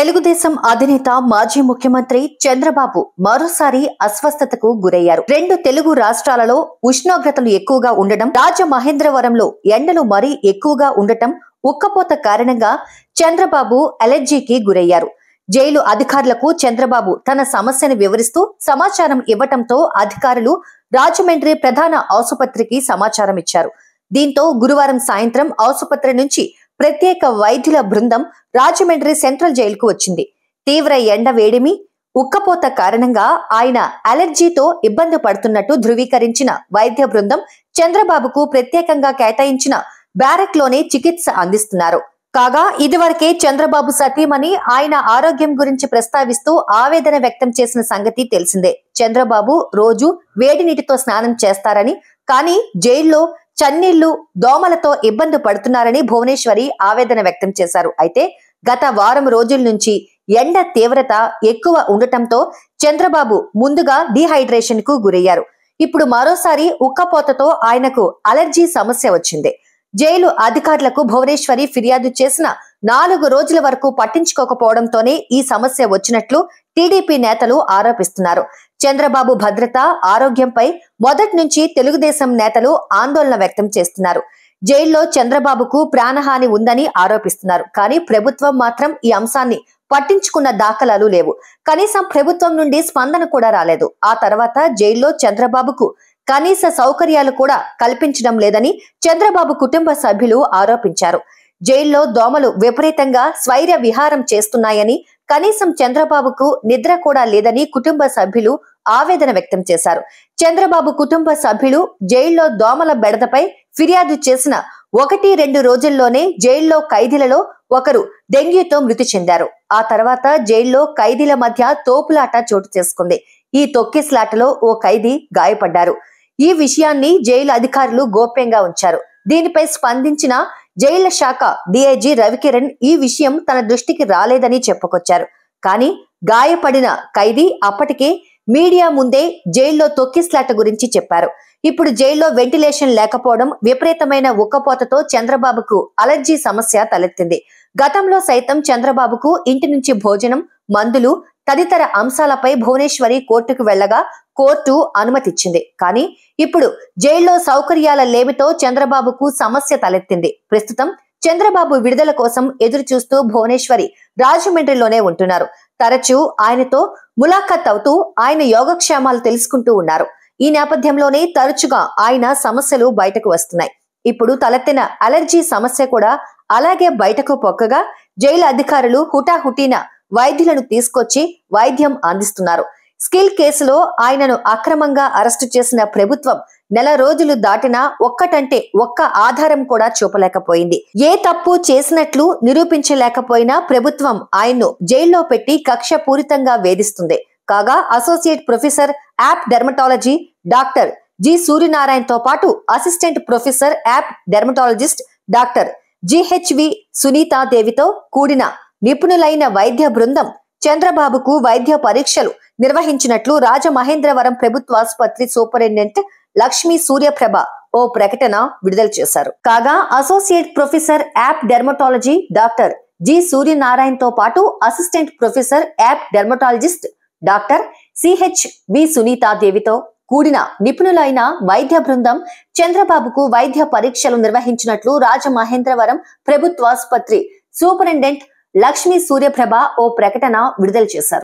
తెలుగుదేశం అధినేత మాజీ ముఖ్యమంత్రి చంద్రబాబు మరోసారి అస్వస్థతకు గురయ్యారు. రెండు తెలుగు రాష్ట్రాలలో ఉష్ణోగ్రతలు ఎక్కువగా ఉండడం, రాజమహేంద్రవరంలో ఎండలు మరీ ఎక్కువగా ఉండటం, ఉక్కపోత కారణంగా చంద్రబాబు అలర్జీకి గురయ్యారు. జైలు అధికారులకు చంద్రబాబు తన సమస్యను వివరిస్తూ సమాచారం ఇవ్వడంతో అధికారులు రాజమండ్రి ప్రధాన ఆసుపత్రికి సమాచారం ఇచ్చారు. దీంతో గురువారం సాయంత్రం ఆసుపత్రి నుంచి ప్రత్యేక వైద్యుల బృందం రాజమండ్రి సెంట్రల్ జైలుకు వచ్చింది. తీవ్ర ఎండ వేడిమి, ఉక్కపోత కారణంగా ఆయన అలర్జీతో ఇబ్బంది పడుతున్నట్టు ధృవీకరించిన వైద్య బృందం చంద్రబాబుకు ప్రత్యేకంగా కేటాయించిన బ్యారక్ లోనే చికిత్స అందిస్తున్నారు. కాగా ఇదివరకే చంద్రబాబు సతీమణి ఆయన ఆరోగ్యం గురించి ప్రస్తావిస్తూ ఆవేదన వ్యక్తం చేసిన సంగతి తెలిసిందే. చంద్రబాబు రోజు వేడి నీటితో స్నానం చేస్తారని, కానీ జైల్లో చన్నీళ్లు, దోమలతో ఇబ్బంది పడుతున్నారని భువనేశ్వరి ఆవేదన వ్యక్తం చేశారు. అయితే గత వారం రోజుల నుంచి ఎండ తీవ్రత ఎక్కువ ఉండటంతో చంద్రబాబు ముందుగా డిహైడ్రేషన్ కు గురయ్యారు. ఇప్పుడు మరోసారి ఉక్కపోతతో ఆయనకు అలర్జీ సమస్య వచ్చింది. జైలు అధికారులకు భువనేశ్వరి ఫిర్యాదు చేసిన 4 రోజుల వరకు పట్టించుకోకపోవడంతోనే ఈ సమస్య వచ్చినట్లు టీడీపీ నేతలు ఆరోపిస్తున్నారు. చంద్రబాబు భద్రత, ఆరోగ్యంపై మొదటి నుంచి తెలుగుదేశం నేతలు ఆందోళన వ్యక్తం చేస్తున్నారు. జైల్లో చంద్రబాబుకు ప్రాణహాని ఉందని ఆరోపిస్తున్నారు. కానీ ప్రభుత్వం మాత్రం ఈ అంశాన్ని పట్టించుకున్న దాఖలాలు లేవు. కనీసం ప్రభుత్వం నుండి స్పందన కూడా రాలేదు. ఆ తర్వాత జైల్లో చంద్రబాబుకు కనీస సౌకర్యాలు కూడా కల్పించడం లేదని చంద్రబాబు కుటుంబ సభ్యులు ఆరోపించారు. జైల్లో దోమలు విపరీతంగా స్వైర విహారం చేస్తున్నాయని, కనీసం చంద్రబాబుకు నిద్ర కూడా లేదని కుటుంబ సభ్యులు ఆవేదన వ్యక్తం చేశారు. చంద్రబాబు కుటుంబ సభ్యులు జైల్లో దోమల బెడదపై ఫిర్యాదు చేసిన 1-2 రోజుల్లోనే జైల్లో ఖైదీలలో ఒకరు డెంగ్యూతో మృతి చెందారు. ఆ తర్వాత జైల్లో ఖైదీల మధ్య తోపులాట చోటు చేసుకుంది. ఈ తొక్కిసలాటలో ఓ ఖైదీ గాయపడ్డారు. ఈ విషయాన్ని జైలు అధికారులు గోప్యంగా ఉంచారు. దీనిపై స్పందించిన జైళ్ల శాఖ డిఐజీ రవికిరణ్ ఈ విషయం తన దృష్టికి రాలేదని చెప్పుకొచ్చారు. కానీ గాయపడిన ఖైదీ అప్పటికే మీడియా ముందే జైల్లో తొక్కిసలాట గురించి చెప్పారు. ఇప్పుడు జైల్లో వెంటిలేషన్ లేకపోవడం, విపరీతమైన ఉక్కపోతతో చంద్రబాబుకు అలర్జీ సమస్య తలెత్తింది. గతంలో సైతం చంద్రబాబుకు ఇంటి నుంచి భోజనం, మందులు తదితర అంశాలపై భువనేశ్వరి కోర్టుకు వెళ్లగా కోర్టు అనుమతిచ్చింది. కానీ ఇప్పుడు జైల్లో సౌకర్యాల లేమితో చంద్రబాబుకు సమస్య తలెత్తింది. ప్రస్తుతం చంద్రబాబు విడుదల కోసం ఎదురు చూస్తూ భువనేశ్వరి రాజమండ్రిలోనే ఉంటున్నారు. తరచూ ఆయనతో ములాఖత్ అవుతూ ఆయన యోగక్షేమాలు తెలుసుకుంటూ ఉన్నారు. ఈ నేపథ్యంలోనే తరచుగా ఆయన సమస్యలు బయటకు వస్తున్నాయి. ఇప్పుడు తలెత్తిన అలర్జీ సమస్య కూడా అలాగే బయటకు పొక్కగా జైలు అధికారులు హుటాహుటిన వైద్యులను తీసుకొచ్చి వైద్యం అందిస్తున్నారు. స్కిల్ కేసులో ఆయనను అక్రమంగా అరెస్టు చేసిన ప్రభుత్వం 4 రోజులు దాటినా ఒక్కటంటే ఒక్క ఆధారం కూడా చూపలేకపోయింది. ఏ తప్పు చేసినట్లు నిరూపించలేకపోయినా ప్రభుత్వం ఆయన్ను జైల్లో పెట్టి కక్ష పూరితంగా వేధిస్తుంది. కాగా associate professor of dermatology doctor G Suryanarayana తో పాటు assistant professor of dermatologist doctor జీహెచ్వి Sunitha దేవితో కూడిన నిపుణులైన వైద్య బృందం చంద్రబాబుకు వైద్య పరీక్షలు నిర్వహించినట్లు రాజమహేంద్రవరం ప్రభుత్వ ఆసుపత్రి సూపరింటెండెంట్ లక్ష్మీ సూర్యప్రభ ఓ ప్రకటన విడుదల చేశారు. కాగా associate professor of dermatology doctor G Suryanarayana తో పాటు assistant professor of dermatologist doctor CH V Sunitha దేవితో కూడిన నిపుణులైన వైద్య బృందం చంద్రబాబుకు వైద్య పరీక్షలు నిర్వహించినట్లు రాజమహేంద్రవరం ప్రభుత్వాసుపత్రి సూపరింటెండెంట్ లక్ష్మీ సూర్యప్రభ ఓ ప్రకటన విడుదల చేశారు.